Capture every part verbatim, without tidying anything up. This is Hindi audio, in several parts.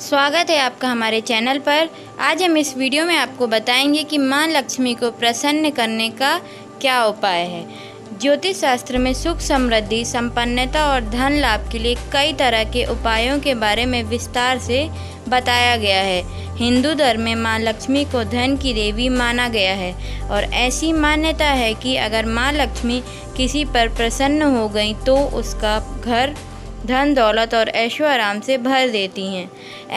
स्वागत है आपका हमारे चैनल पर। आज हम इस वीडियो में आपको बताएंगे कि माँ लक्ष्मी को प्रसन्न करने का क्या उपाय है। ज्योतिष शास्त्र में सुख समृद्धि, संपन्नता और धन लाभ के लिए कई तरह के उपायों के बारे में विस्तार से बताया गया है। हिंदू धर्म में माँ लक्ष्मी को धन की देवी माना गया है और ऐसी मान्यता है कि अगर माँ लक्ष्मी किसी पर प्रसन्न हो गई तो उसका घर धन दौलत और ऐशो आराम से भर देती हैं।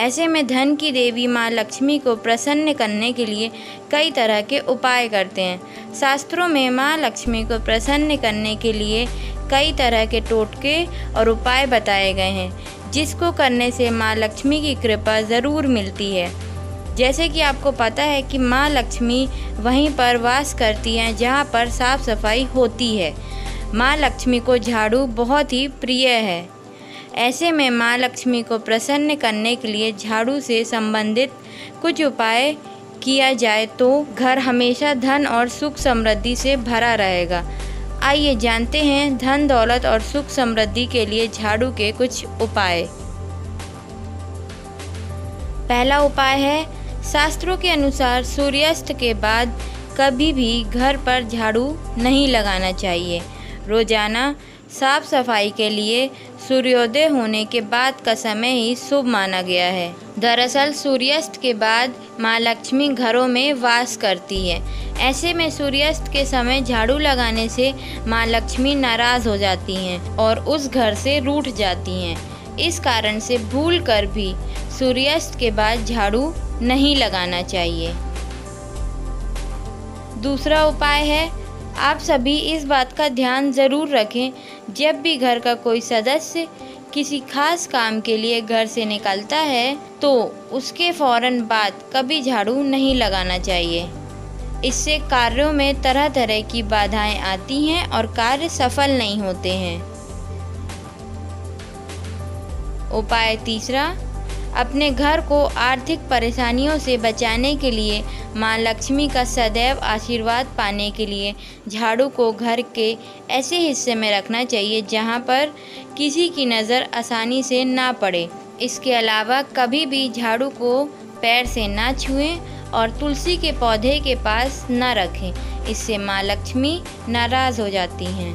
ऐसे में धन की देवी माँ लक्ष्मी को प्रसन्न करने के लिए कई तरह के उपाय करते हैं। शास्त्रों में माँ लक्ष्मी को प्रसन्न करने के लिए कई तरह के टोटके और उपाय बताए गए हैं, जिसको करने से माँ लक्ष्मी की कृपा ज़रूर मिलती है। जैसे कि आपको पता है कि माँ लक्ष्मी वहीं पर वास करती हैं जहाँ पर साफ़ सफाई होती है। माँ लक्ष्मी को झाड़ू बहुत ही प्रिय है। ऐसे में माँ लक्ष्मी को प्रसन्न करने के लिए झाड़ू से संबंधित कुछ उपाय किया जाए तो घर हमेशा धन और सुख समृद्धि से भरा रहेगा। आइए जानते हैं धन दौलत और सुख समृद्धि के लिए झाड़ू के कुछ उपाय। पहला उपाय है, शास्त्रों के अनुसार सूर्यास्त के बाद कभी भी घर पर झाड़ू नहीं लगाना चाहिए। रोजाना साफ सफाई के लिए सूर्योदय होने के बाद का समय ही शुभ माना गया है। दरअसल सूर्यास्त के बाद माँ लक्ष्मी घरों में वास करती है। ऐसे में सूर्यास्त के समय झाड़ू लगाने से माँ लक्ष्मी नाराज़ हो जाती हैं और उस घर से रूठ जाती हैं। इस कारण से भूल कर भी सूर्यास्त के बाद झाड़ू नहीं लगाना चाहिए। दूसरा उपाय है, आप सभी इस बात का ध्यान ज़रूर रखें, जब भी घर का कोई सदस्य किसी खास काम के लिए घर से निकलता है तो उसके फौरन बाद कभी झाड़ू नहीं लगाना चाहिए। इससे कार्यों में तरह तरह की बाधाएं आती हैं और कार्य सफल नहीं होते हैं। उपाय तीसरा, अपने घर को आर्थिक परेशानियों से बचाने के लिए माँ लक्ष्मी का सदैव आशीर्वाद पाने के लिए झाड़ू को घर के ऐसे हिस्से में रखना चाहिए जहाँ पर किसी की नज़र आसानी से ना पड़े। इसके अलावा कभी भी झाड़ू को पैर से ना छुएं और तुलसी के पौधे के पास ना रखें, इससे माँ लक्ष्मी नाराज़ हो जाती हैं।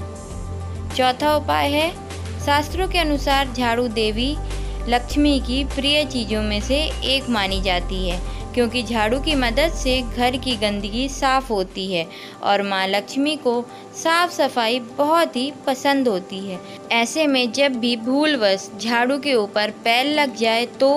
चौथा उपाय है, शास्त्रों के अनुसार झाड़ू देवी लक्ष्मी की प्रिय चीज़ों में से एक मानी जाती है, क्योंकि झाड़ू की मदद से घर की गंदगी साफ़ होती है और माँ लक्ष्मी को साफ सफाई बहुत ही पसंद होती है। ऐसे में जब भी भूलवश झाड़ू के ऊपर पैर लग जाए तो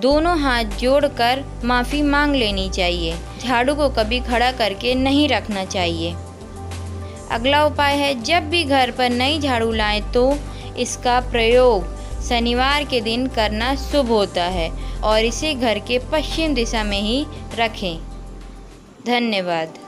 दोनों हाथ जोड़कर माफ़ी मांग लेनी चाहिए। झाड़ू को कभी खड़ा करके नहीं रखना चाहिए। अगला उपाय है, जब भी घर पर नई झाड़ू लाएं तो इसका प्रयोग शनिवार के दिन करना शुभ होता है और इसे घर के पश्चिम दिशा में ही रखें। धन्यवाद।